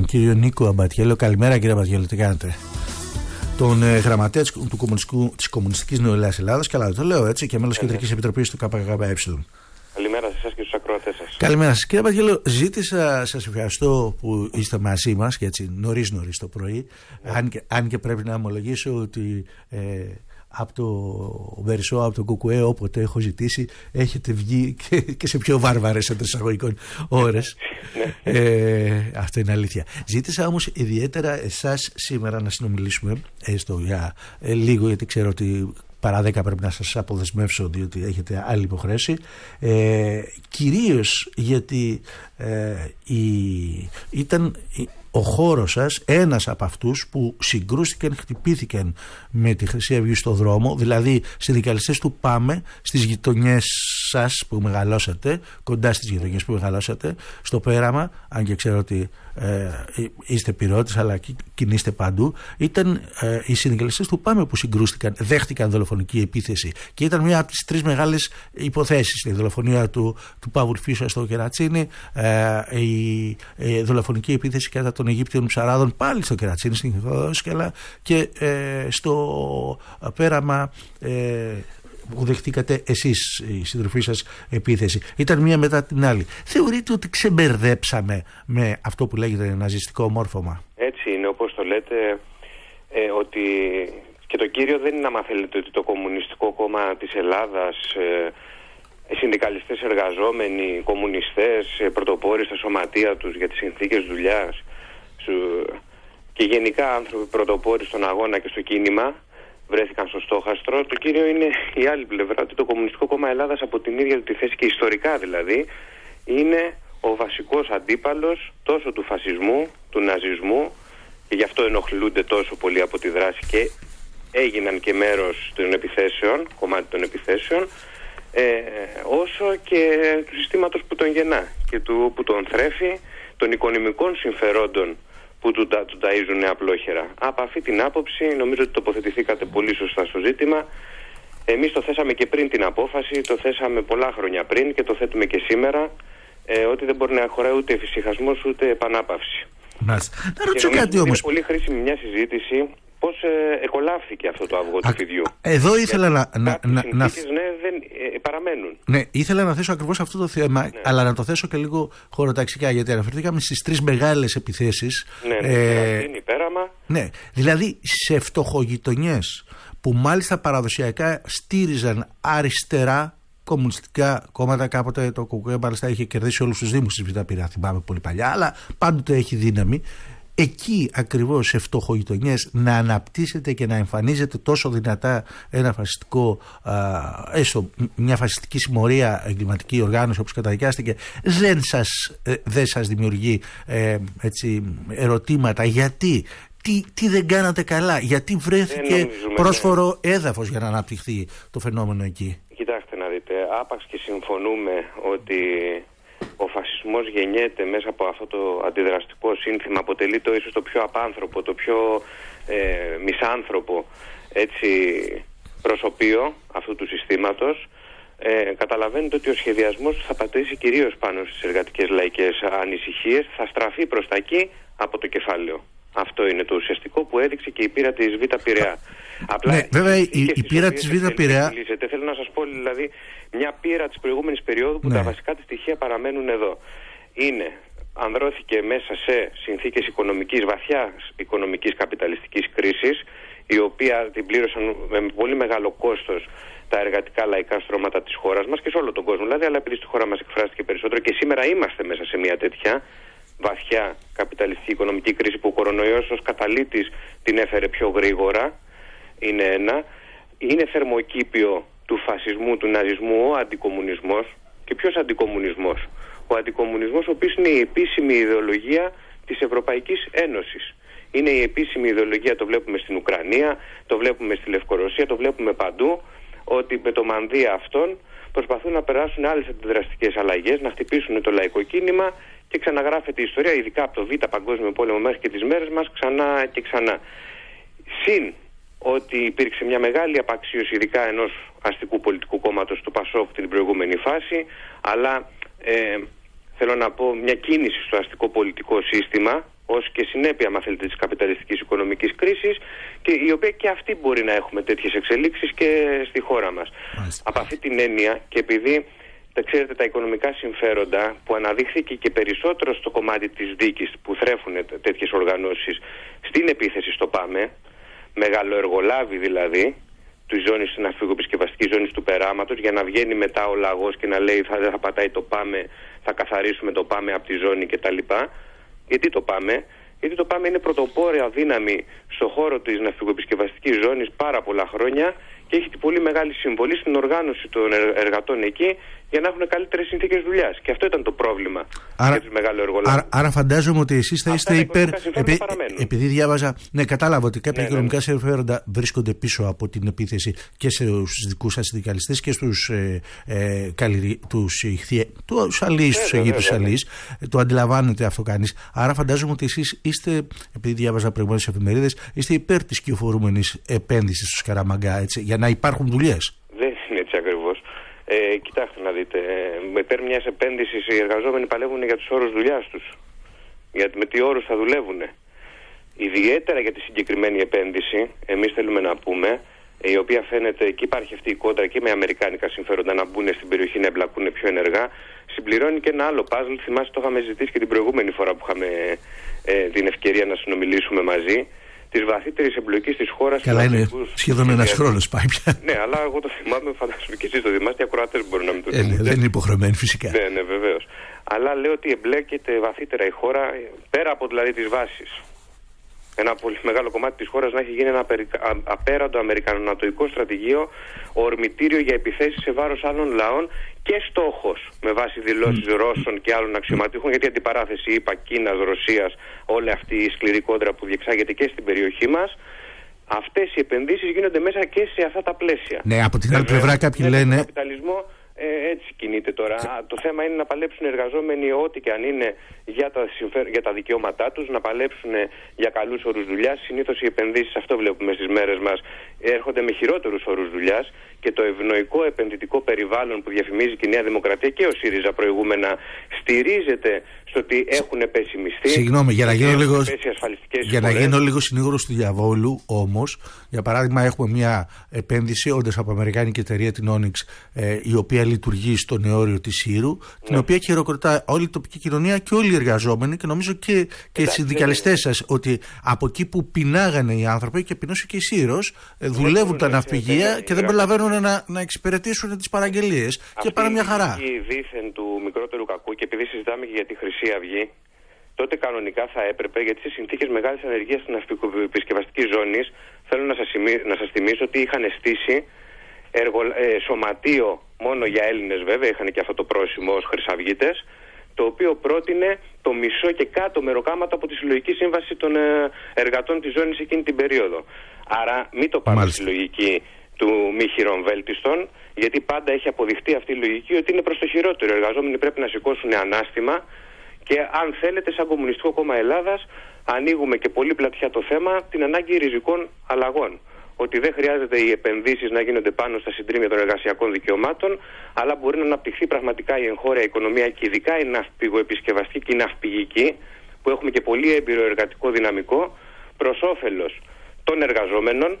τον κύριο Νίκο Αμπατιέλο. Καλημέρα κύριε Αμπατιέλο, τι κάνετε? Τον γραμματέα της Κομμουνιστικής Νεολαίας Ελλάδας, καλά το λέω έτσι, και μέλος Κεντρικής Επιτροπής του ΚΚΕ. Καλημέρα σε εσάς και στους ακροατές σας. Καλημέρα σας. Κύριε Αμπατιέλο, σας ευχαριστώ που είστε μαζί μας και έτσι νωρίς το πρωί. Yeah. Αν και πρέπει να ομολογήσω ότι από το Βερσό, από το ΚΚΕ, όποτε έχω ζητήσει, έχετε βγει και σε πιο βάρβαρες αντρεσαγωγικών ώρες. Αυτό είναι αλήθεια. Ζήτησα όμως ιδιαίτερα εσάς σήμερα να συνομιλήσουμε για λίγο, γιατί ξέρω ότι παρά 10 πρέπει να σας αποδεσμεύσω διότι έχετε άλλη υποχρέωση, κυρίως γιατί ήταν ο χώρος σας ένας από αυτούς που συγκρούστηκαν, χτυπήθηκαν με τη Χρυσή Αυγή στο δρόμο, δηλαδή συνδικαλιστές του ΠΑΜΕ στις γειτονιές σας που μεγαλώσατε, κοντά στις γειτονιές που μεγαλώσατε, στο Πέραμα, αν και ξέρω ότι είστε Πυρώτης αλλά κινείστε παντού. Ήταν οι συνδικαλιστές του ΠΑΜΕ που συγκρούστηκαν, δέχτηκαν δολοφονική επίθεση και ήταν μία από τις τρεις μεγάλες υποθέσεις, η δολοφονία του Παύλου Φίσα στο Κερατσίνι, η δολοφονική επίθεση κατά των Αιγύπτιων ψαράδων πάλι στο Κερατσίνι, στην Οδόσκελα, και στο Πέραμα που δεχτήκατε εσείς, η συντροφή σας, επίθεση. Ήταν μία μετά την άλλη. Θεωρείτε ότι ξεμπερδέψαμε με αυτό που λέγεται ναζιστικό μόρφωμα? Έτσι είναι, όπως το λέτε, ότι και το κύριο δεν είναι, άμα θέλετε, ότι το Κομμουνιστικό Κόμμα της Ελλάδας, συνδικαλιστές εργαζόμενοι, κομμουνιστές, πρωτοπόροι στα σωματεία τους για τις συνθήκες δουλειάς και γενικά άνθρωποι πρωτοπόροι στον αγώνα και στο κίνημα, βρέθηκαν στο στόχαστρο. Το κύριο είναι η άλλη πλευρά, ότι το Κομμουνιστικό Κόμμα Ελλάδας από την ίδια του τη θέση και ιστορικά δηλαδή είναι ο βασικός αντίπαλος τόσο του φασισμού, του ναζισμού, και γι' αυτό ενοχλούνται τόσο πολύ από τη δράση και έγιναν και μέρος των επιθέσεων, κομμάτι των επιθέσεων, όσο και του συστήματος που τον γεννά και που τον θρέφει, των οικονομικών συμφερόντων που του ταΐζουν απλόχερα. Από αυτή την άποψη νομίζω ότι τοποθετηθήκατε πολύ σωστά στο ζήτημα. Εμείς το θέσαμε και πριν την απόφαση, το θέσαμε πολλά χρόνια πριν και το θέτουμε και σήμερα, ότι δεν μπορεί να χωράει ούτε εφησυχασμός ούτε επανάπαυση. Να ρωτήσω κάτι όμως. Είναι πολύ χρήσιμη μια συζήτηση πώς εκολάφθηκε αυτό το αυγό του φιδιού. Εδώ ήθελα παραμένουν. Ναι, ήθελα να θέσω ακριβώς αυτό το θέμα, ναι, αλλά να το θέσω και λίγο χωροταξικά, γιατί αναφερθήκαμε στις τρεις μεγάλες επιθέσεις. Ναι, είναι Πέραμα. Ναι, δηλαδή σε φτωχογειτονιές που μάλιστα παραδοσιακά στήριζαν αριστερά κομμουνιστικά κόμματα. Κάποτε το ΚΚΕ μάλιστα είχε κερδίσει όλους τους δήμους της Β' Πειραιά, θυμάμαι πολύ παλιά, αλλά πάντοτε έχει δύναμη. Εκεί ακριβώς σε φτωχογειτονιές να αναπτύσσεται και να εμφανίζεται τόσο δυνατά ένα φασιστικό, έστω μια φασιστική συμμορία, εγκληματική οργάνωση όπως καταδικάστηκε, δεν σας δημιουργεί έτσι, ερωτήματα? Γιατί? Τι δεν κάνατε καλά? Γιατί βρέθηκε πρόσφορο έδαφος για να αναπτυχθεί το φαινόμενο εκεί? Κοιτάξτε να δείτε, άπαξ και συμφωνούμε ότι ο φασισμός γεννιέται μέσα από αυτό το αντιδραστικό σύνθημα, αποτελεί το ίσως το πιο απάνθρωπο, το πιο μισάνθρωπο έτσι, προσωπείο αυτού του συστήματος. Καταλαβαίνετε ότι ο σχεδιασμός θα πατήσει κυρίως πάνω στις εργατικές λαϊκές ανησυχίες, θα στραφεί προς τα εκεί από το κεφάλαιο. Αυτό είναι το ουσιαστικό που έδειξε και η πείρα της Β' Πειραιά. Απλά ναι, βέβαια η πείρα της Β' Πειραιά. Θέλω να σας πω δηλαδή μια πείρα της προηγούμενης περίοδου που ναι, τα βασικά της στοιχεία παραμένουν εδώ. Είναι, ανδρώθηκε μέσα σε συνθήκες οικονομικής, βαθιάς οικονομικής καπιταλιστικής κρίσης, η οποία την πλήρωσαν με πολύ μεγάλο κόστος τα εργατικά λαϊκά στρώματα της χώρας μας και σε όλο τον κόσμο. Δηλαδή, αλλά επειδή στη χώρα μας εκφράστηκε περισσότερο και σήμερα είμαστε μέσα σε μια τέτοια βαθιά καπιταλιστική οικονομική κρίση που ο κορονοϊός ως καταλύτης την έφερε πιο γρήγορα, είναι ένα. Είναι θερμοκήπιο του φασισμού, του ναζισμού, ο αντικομμουνισμός. Και ποιος αντικομμουνισμός? Ο αντικομμουνισμός ο οποίος είναι η επίσημη ιδεολογία της Ευρωπαϊκής Ένωσης. Είναι η επίσημη ιδεολογία, το βλέπουμε στην Ουκρανία, το βλέπουμε στη Λευκορωσία, το βλέπουμε παντού, ότι με το μανδύα αυτών προσπαθούν να περάσουν άλλες αντιδραστικές αλλαγές, να χτυπήσουν το λαϊκό κίνημα και ξαναγράφεται η ιστορία, ειδικά από το Β' Παγκόσμιο Πόλεμο μέχρι και τις μέρες μας, ξανά και ξανά. Συν ότι υπήρξε μια μεγάλη απαξίωση, ειδικά ενός αστικού πολιτικού κόμματος του Πασόκ την προηγούμενη φάση, αλλά θέλω να πω μια κίνηση στο αστικό πολιτικό σύστημα, ως και συνέπεια, αν θέλετε, της καπιταλιστικής οικονομικής κρίσης, η οποία και αυτή μπορεί να έχουμε τέτοιες εξελίξεις και στη χώρα μας. Από αυτή την έννοια, και επειδή ξέρετε, τα οικονομικά συμφέροντα που αναδείχθηκε και περισσότερο στο κομμάτι της δίκης που θρέφουν τέτοιες οργανώσεις στην επίθεση στο ΠΑΜΕ, μεγαλοεργολάβη δηλαδή, της ζώνης, της ναυπηγοεπισκευαστικής ζώνης του Περάματος, για να βγαίνει μετά ο λαγός και να λέει θα πατάει το ΠΑΜΕ, θα καθαρίσουμε το ΠΑΜΕ από τη ζώνη κτλ. Γιατί το ΠΑΜΕ? Γιατί το ΠΑΜΕ είναι πρωτοπόρια δύναμη στον χώρο της ναυπηγοεπισκευαστικής ζώνης πάρα πολλά χρόνια και έχει την πολύ μεγάλη συμβολή στην οργάνωση των εργατών εκεί για να έχουν καλύτερες συνθήκες δουλειάς. Και αυτό ήταν το πρόβλημα για τους μεγάλους εργολάβους. Άρα φαντάζομαι ότι εσείς θα είστε υπέρ. Επειδή διάβαζα, ναι, κατάλαβα ότι κάποια οικονομικά συμφέροντα βρίσκονται πίσω από την επίθεση και στους δικούς σας συνδικαλιστές και στους αλλοίς, στους Αιγύπτους αλλοίς. Το αντιλαμβάνεται αυτό κανείς. Άρα φαντάζομαι ότι εσείς είστε, επειδή διάβαζα προηγουμένως στις εφημερίδες, είστε υπέρ της κυοφορούμενης επένδυσης στους Καραμαγκά, έτσι, για να υπάρχουν δουλειές. Δεν είναι έτσι ακριβώς. Κοιτάξτε να δείτε, υπέρ μιας επένδυσης οι εργαζόμενοι παλεύουν για τους όρους δουλειάς τους. Γιατί με τι όρους θα δουλεύουν. Ιδιαίτερα για τη συγκεκριμένη επένδυση, εμείς θέλουμε να πούμε, η οποία φαίνεται και υπάρχει αυτή η κόντρα και με αμερικάνικα συμφέροντα να μπουν στην περιοχή, να εμπλακούν πιο ενεργά, συμπληρώνει και ένα άλλο παζλ. Θυμάστε, το είχαμε ζητήσει και την προηγούμενη φορά που είχαμε την ευκαιρία να συνομιλήσουμε μαζί. Τη βαθύτερη εμπλοκή τη χώρα. Καλά, είναι σχεδόν ένα χρόνο πάει πια. Ναι, αλλά εγώ το θυμάμαι, φαντάζομαι και εσείς το θυμάστε. Οι ακροατές μπορούν να μην το θυμάστε. Δεν είναι υποχρεωμένοι φυσικά. Ναι, ναι, βεβαίως. Αλλά λέω ότι εμπλέκεται βαθύτερα η χώρα, πέρα από δηλαδή τις βάσεις. Ένα πολύ μεγάλο κομμάτι της χώρας να έχει γίνει ένα απέραντο αμερικανονατοϊκό στρατηγείο, ορμητήριο για επιθέσεις σε βάρος άλλων λαών και στόχος με βάση δηλώσεις Ρώσων και άλλων αξιωματούχων, γιατί αντιπαράθεση είπα Κίνας, Ρωσίας, όλη αυτή η σκληρή κόντρα που διεξάγεται και στην περιοχή μας, αυτές οι επενδύσεις γίνονται μέσα και σε αυτά τα πλαίσια. Ναι, από την άλλη πλευρά κάποιοι λένε. Έτσι κινείται τώρα. Το θέμα είναι να παλέψουν οι εργαζόμενοι ό,τι και αν είναι για τα δικαιώματά τους, να παλέψουν για καλούς όρους δουλειάς. Συνήθως οι επενδύσεις, αυτό βλέπουμε στις μέρες μας, έρχονται με χειρότερους όρους δουλειάς και το ευνοϊκό επενδυτικό περιβάλλον που διαφημίζει και η Νέα Δημοκρατία και ο ΣΥΡΙΖΑ προηγούμενα στηρίζεται στο ότι έχουν πέσει μισθοί. Συγγνώμη, για να γίνω λίγο συνήγορος του διαβόλου όμως, για παράδειγμα, έχουμε μια επένδυση όντως από αμερικάνικη εταιρεία, την Onyx, η οποία λειτουργεί στον εώριο της Σύρου, την οποία χειροκροτά όλη η τοπική κοινωνία και όλοι οι εργαζόμενοι και νομίζω και οι συνδικαλιστές σας, ότι από εκεί που πεινάγανε οι άνθρωποι και πεινούσε και η Σύρος, δουλεύουν τα ναυπηγεία και δεν προλαβαίνουν να εξυπηρετήσουν τις παραγγελίες και πάνε μια χαρά. Αυτή η δίθεν του μικρότερου κακού, και επειδή συζητάμε και για τη Χρυσή Αυγή, τότε κανονικά θα έπρεπε, γιατί στις συνθήκες μεγάλης ανεργίας στην ναυπηγοεπισκευαστική ζώνη, θέλω να σας θυμίσω ότι είχαν στήσει σωματείο μόνο για Έλληνες, βέβαια, είχαν και αυτό το πρόσημο ως χρυσαυγίτες, το οποίο πρότεινε το μισό και κάτω μεροκάματα από τη συλλογική σύμβαση των εργατών της ζώνης εκείνη την περίοδο. Άρα μην το πάμε στη λογική του μη χειρών βέλτιστον, γιατί πάντα έχει αποδειχτεί αυτή η λογική ότι είναι προς το χειρότερο. Οι εργαζόμενοι πρέπει να σηκώσουν ανάστημα και αν θέλετε, σαν Κομμουνιστικό Κόμμα Ελλάδας, ανοίγουμε και πολύ πλατιά το θέμα, την ανάγκη ριζικών αλλαγών. Ότι δεν χρειάζεται οι επενδύσεις να γίνονται πάνω στα συντρίμια των εργασιακών δικαιωμάτων, αλλά μπορεί να αναπτυχθεί πραγματικά η εγχώρια οικονομία και ειδικά η ναυπηγοεπισκευαστική και η ναυπηγική, που έχουμε και πολύ έμπειρο εργατικό δυναμικό, προς όφελος των εργαζόμενων,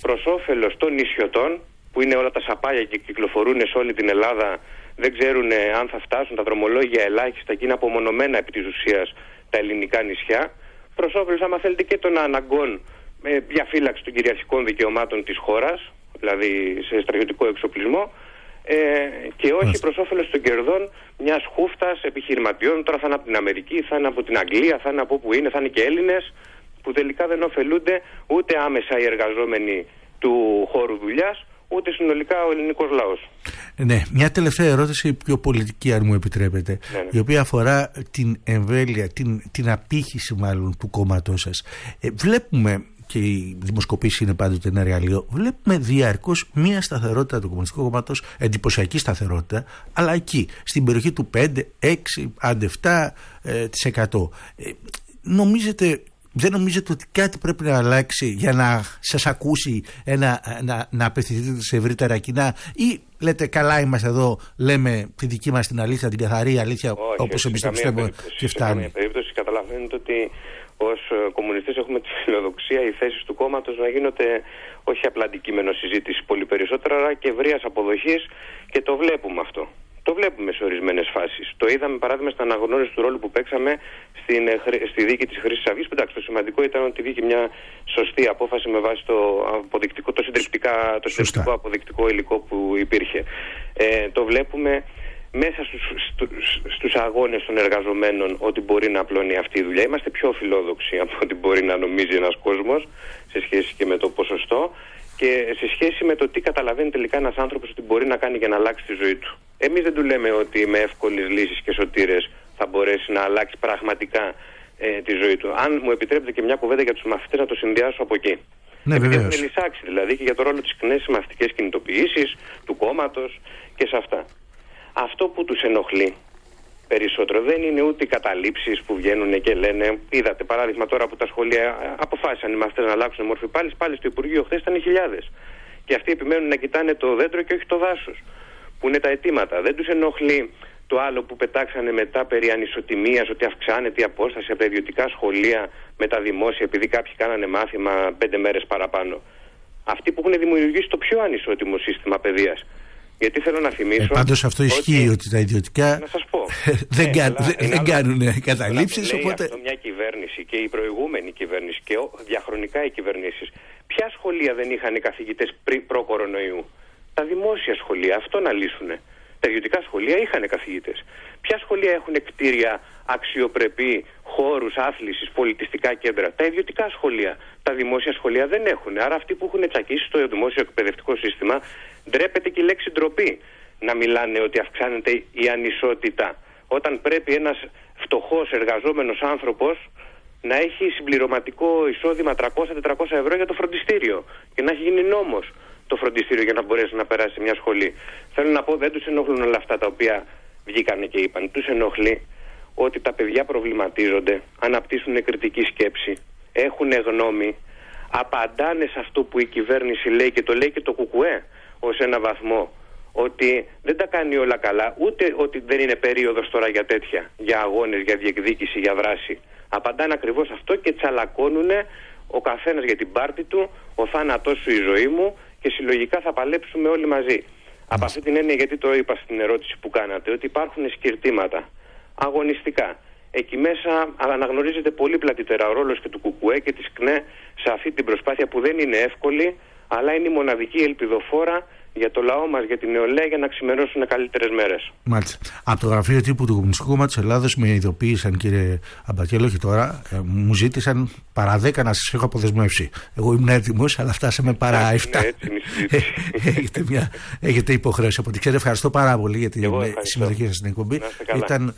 προς όφελος των νησιωτών, που είναι όλα τα σαπάλια και κυκλοφορούν σε όλη την Ελλάδα, δεν ξέρουν αν θα φτάσουν τα δρομολόγια ελάχιστα και είναι απομονωμένα επί της ουσίας τα ελληνικά νησιά, προς όφελος, άμα θέλετε, και των αναγκών διαφύλαξη των κυριαρχικών δικαιωμάτων της χώρας, δηλαδή σε στρατιωτικό εξοπλισμό, και όχι προς όφελος των κερδών μιας χούφτας επιχειρηματιών. Τώρα θα είναι από την Αμερική, θα είναι από την Αγγλία, θα είναι από όπου είναι, θα είναι και Έλληνες, που τελικά δεν ωφελούνται ούτε άμεσα οι εργαζόμενοι του χώρου δουλειάς, ούτε συνολικά ο ελληνικός λαός. Ναι, μια τελευταία ερώτηση, πιο πολιτική αν μου επιτρέπετε, η οποία αφορά την εμβέλεια, την απήχηση μάλλον του κόμματός σας. Βλέπουμε, και η δημοσκοπήση είναι πάντοτε ένα εργαλείο, βλέπουμε διαρκώς μια σταθερότητα του Κομμουνιστικού Κόμματος, εντυπωσιακή σταθερότητα, αλλά εκεί, στην περιοχή του 5, 6, άντε 7%. Δεν νομίζετε ότι κάτι πρέπει να αλλάξει για να σας ακούσει, να απευθυνθείτε σε ευρύτερα κοινά, ή λέτε καλά είμαστε εδώ, λέμε τη δική μας την αλήθεια, την καθαρή αλήθεια, όπως εμείς το πιστεύουμε, και φτάνει? Σε καμία περίπτωση καταλαβαίνετε ότι ως κομμουνιστές έχουμε τη φιλοδοξία οι θέσεις του κόμματος να γίνονται όχι απλά αντικείμενο συζήτηση πολύ περισσότερο, αλλά και ευρείας αποδοχής, και το βλέπουμε αυτό. Το βλέπουμε σε ορισμένες φάσεις. Το είδαμε παράδειγμα στην αναγνώριση του ρόλου που παίξαμε στη δίκη της Χρυσής Αυγής. Εντάξει, το σημαντικό ήταν ότι βγήκε μια σωστή απόφαση με βάση το συντριπτικό αποδεικτικό υλικό που υπήρχε. Το βλέπουμε μέσα στους αγώνες των εργαζομένων ότι μπορεί να απλώνει αυτή η δουλειά. Είμαστε πιο φιλόδοξοι από ό,τι μπορεί να νομίζει ένας κόσμος σε σχέση και με το ποσοστό και σε σχέση με το τι καταλαβαίνει τελικά ένας άνθρωπος ότι μπορεί να κάνει για να αλλάξει τη ζωή του. Εμείς δεν του λέμε ότι με εύκολες λύσεις και σωτήρες θα μπορέσει να αλλάξει πραγματικά τη ζωή του. Αν μου επιτρέπετε και μια κουβέντα για τους μαθητές να το συνδυάσω από εκεί. Ναι, επειδή έχουμε λυσάξει δηλαδή και για το ρόλο της νέας μαθητικές κινητοποιήσεις, του κόμματος και σε αυτά. Αυτό που τους ενοχλεί περισσότερο δεν είναι ούτε οι καταλήψεις που βγαίνουν και λένε. Είδατε παράδειγμα τώρα που τα σχολεία αποφάσισαν οι μαθητές να αλλάξουν μόρφη πάλι στο Υπουργείο. Χθες ήταν οι χιλιάδες. Και αυτοί επιμένουν να κοιτάνε το δέντρο και όχι το δάσος, που είναι τα αιτήματα. Δεν τους ενοχλεί το άλλο που πετάξανε μετά περί ανισοτιμίας, ότι αυξάνεται η απόσταση από τα ιδιωτικά σχολεία με τα δημόσια, επειδή κάποιοι κάνανε μάθημα 5 μέρες παραπάνω. Αυτοί που έχουν δημιουργήσει το πιο ανισότιμο σύστημα παιδείας. Γιατί θέλω να θυμίσω. Πάντως αυτό ισχύει ότι τα ιδιωτικά δεν κάνουν καταλήψεις. Οπότε αυτό μια κυβέρνηση και η προηγούμενη κυβέρνηση και διαχρονικά οι κυβερνήσεις. Ποια σχολεία δεν είχαν οι καθηγητές προ-κορονοϊού? Τα δημόσια σχολεία, αυτό να λύσουν. Τα ιδιωτικά σχολεία είχαν καθηγητές. Ποια σχολεία έχουν κτίρια αξιοπρεπή, χώρους άθλησης, πολιτιστικά κέντρα? Τα ιδιωτικά σχολεία. Τα δημόσια σχολεία δεν έχουν. Άρα αυτοί που έχουν τσακίσει στο δημόσιο εκπαιδευτικό σύστημα, ντρέπεται και η λέξη ντροπή να μιλάνε ότι αυξάνεται η ανισότητα. Όταν πρέπει ένας φτωχός εργαζόμενος άνθρωπος να έχει συμπληρωματικό εισόδημα 300-400 ευρώ για το φροντιστήριο και να έχει γίνει νόμος το φροντιστήριο για να μπορέσει να περάσει σε μια σχολή. Θέλω να πω, δεν τους ενοχλούν όλα αυτά τα οποία βγήκανε και είπαν. Τους ενοχλεί ότι τα παιδιά προβληματίζονται, αναπτύσσουν κριτική σκέψη, έχουν γνώμη, απαντάνε σε αυτό που η κυβέρνηση λέει και το λέει και το ΚΚΕ ως ένα βαθμό, ότι δεν τα κάνει όλα καλά, ούτε ότι δεν είναι περίοδος τώρα για τέτοια, για αγώνες, για διεκδίκηση, για δράση. Απαντάνε ακριβώς αυτό και τσαλακώνουν ο καθένας για την πάρτη του, ο θάνατός σου η ζωή μου, και συλλογικά θα παλέψουμε όλοι μαζί. Από αυτή την έννοια, γιατί το είπα στην ερώτηση που κάνατε, ότι υπάρχουν σκυρτήματα αγωνιστικά. Εκεί μέσα αναγνωρίζεται πολύ πλατύτερα ο ρόλος και του ΚΚΕ και της ΚΝΕ σε αυτή την προσπάθεια που δεν είναι εύκολη, αλλά είναι η μοναδική ελπιδοφόρα για το λαό μας, για την νεολαία, για να ξημερώσουν καλύτερες μέρες. Μάλιστα. Από το γραφείο τύπου του Κομμουνιστικού Κόμματος της Ελλάδας με ειδοποίησαν, κύριε Αμπατιέλο, και τώρα μου ζήτησαν παρά 10 να σας έχω αποδεσμεύσει. Εγώ ήμουν έτοιμος, αλλά φτάσαμε παρά 7. Έχετε υποχρέωση από ό,τι ξέρω. Ευχαριστώ πάρα πολύ για τη συμμετοχή σας στην εκπομπή.